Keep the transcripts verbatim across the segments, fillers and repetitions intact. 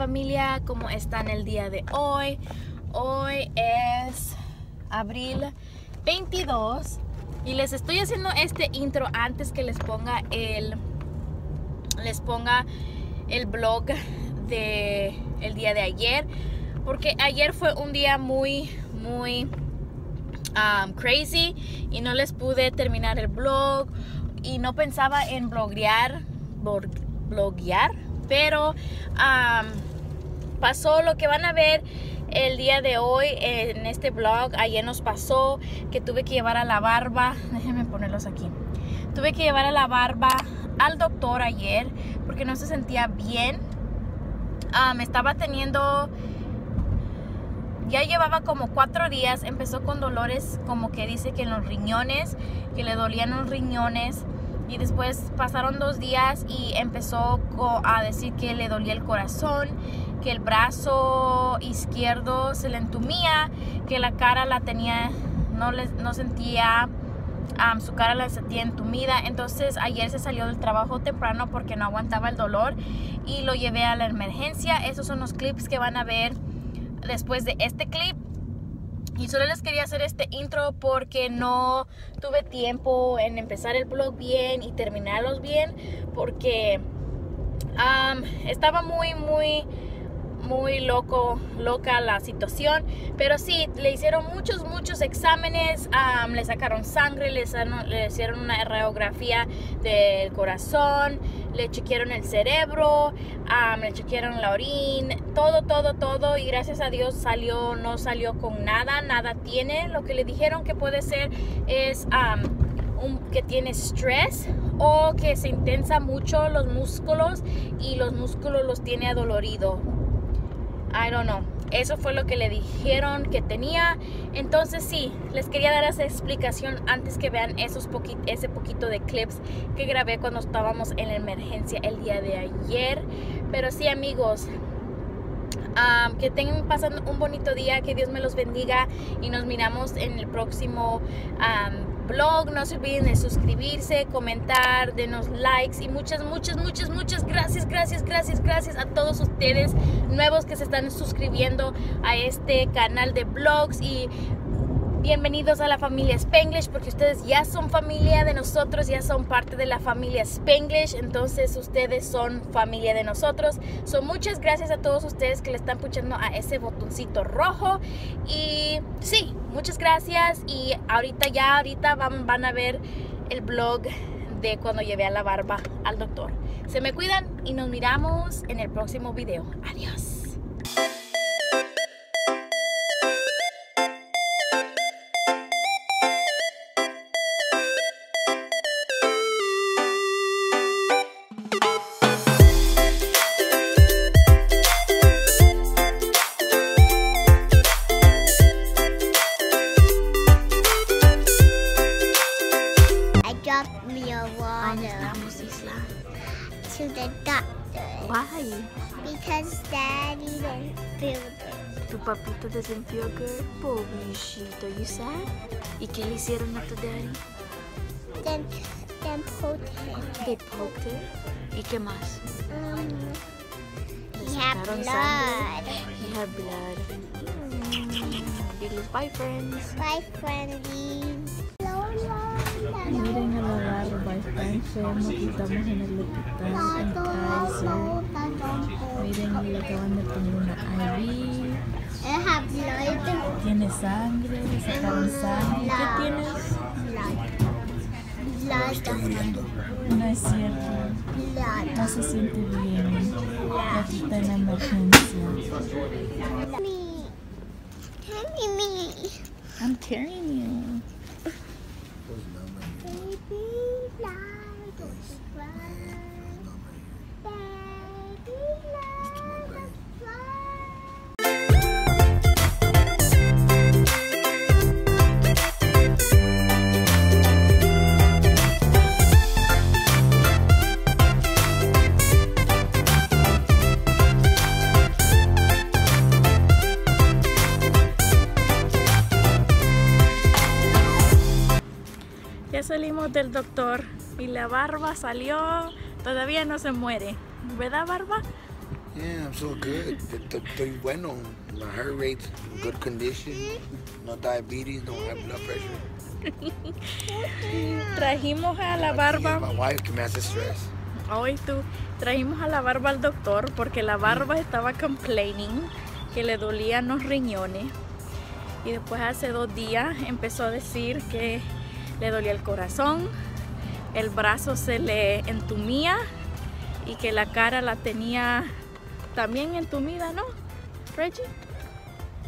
familia? ¿Cómo están el día de hoy? Hoy es abril veintidós y les estoy haciendo este intro antes que les ponga el les ponga el vlog de el día de ayer, porque ayer fue un día muy muy um, crazy y no les pude terminar el vlog y no pensaba en vloguear bloguear, pero um, pasó lo que van a ver el día de hoy en este vlog. Ayer nos pasó que tuve que llevar a la barba, déjenme ponerlos aquí, tuve que llevar a la barba al doctor ayer porque no se sentía bien. Me um, estaba teniendo, ya llevaba como cuatro días, empezó con dolores como que dice que en los riñones, que le dolían los riñones. Y después pasaron dos días y empezó a decir que le dolía el corazón, que el brazo izquierdo se le entumía, que la cara la tenía, no, le, no sentía, um, su cara la sentía entumida. Entonces ayer se salió del trabajo temprano porque no aguantaba el dolor y lo llevé a la emergencia. Esos son los clips que van a ver después de este clip. Y solo les quería hacer este intro porque no tuve tiempo en empezar el vlog bien y terminarlos bien, porque um, estaba muy, muy, muy loco, loca la situación. Pero sí, le hicieron muchos, muchos exámenes, um, le sacaron sangre, le, le hicieron una radiografía del corazón, le chequearon el cerebro, um, le chequearon la orina, todo, todo, todo. Y gracias a Dios salió, no salió con nada, nada tiene. Lo que le dijeron que puede ser es um, un, que tiene estrés o que se intensa mucho los músculos y los músculos los tiene adolorido. I don't know. Eso fue lo que le dijeron que tenía. Entonces sí, les quería dar esa explicación antes que vean esos poqu ese poquito de clips que grabé cuando estábamos en la emergencia el día de ayer. Pero sí, amigos, um, que tengan pasando un bonito día, que Dios me los bendiga y nos miramos en el próximo um, vlog. No se olviden de suscribirse, comentar, denos likes y muchas, muchas, muchas, muchas gracias, gracias, gracias, gracias a todos ustedes nuevos que se están suscribiendo a este canal de vlogs, y bienvenidos a la familia Spanglish, porque ustedes ya son familia de nosotros, ya son parte de la familia Spanglish, entonces ustedes son familia de nosotros. So, muchas gracias a todos ustedes que le están puchando a ese botoncito rojo, y sí, muchas gracias. Y ahorita ya, ahorita van, van a ver el vlog de cuando llevé a la barba al doctor. Se me cuidan y nos miramos en el próximo video. Adiós. To the doctor. Why? Because Daddy didn't feel good. Tu papito doesn't feel good? Pobrecito, you sad? ¿Y qué le hicieron a tu daddy? Then, then poked him. They poked him? ¿Y qué más? Um, he had blood. Sangre. He had blood. Mm. Bye, friends. Bye, friendlies. Miren a la barba, está enfermo, estamos en el hospital en casa. Miren, le acaban de poner una I V. Tiene sangre, le sacaron sangre. ¿Qué tienes? Está muriendo. No es cierto. No se siente bien. Aquí está en la emergencia. Carry me. I'm carrying you. Salimos del doctor y la barba salió, todavía no se muere, ¿verdad, barba? Ya, Yeah, I'm so good. Estoy bueno. My heart rate's in good condition. No diabetes, don't have blood pressure. Trajimos a la barba. My wife, que me hace stress. Hoy tú. Trajimos a la barba al doctor porque la barba estaba complaining que le dolían los riñones. Y después hace dos días empezó a decir que le dolía el corazón, el brazo se le entumía y que la cara la tenía también entumida, ¿no, Reggie?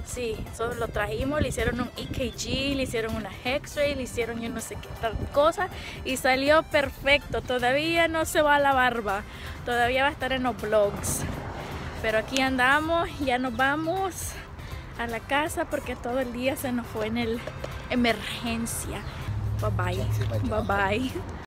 Sí, solo lo trajimos, le hicieron un E K G, le hicieron una X-ray, le hicieron yo no sé qué tal cosa y salió perfecto. Todavía no se va la barba, todavía va a estar en los vlogs. Pero aquí andamos, ya nos vamos a la casa porque todo el día se nos fue en el emergencia. Bye bye, bye bye.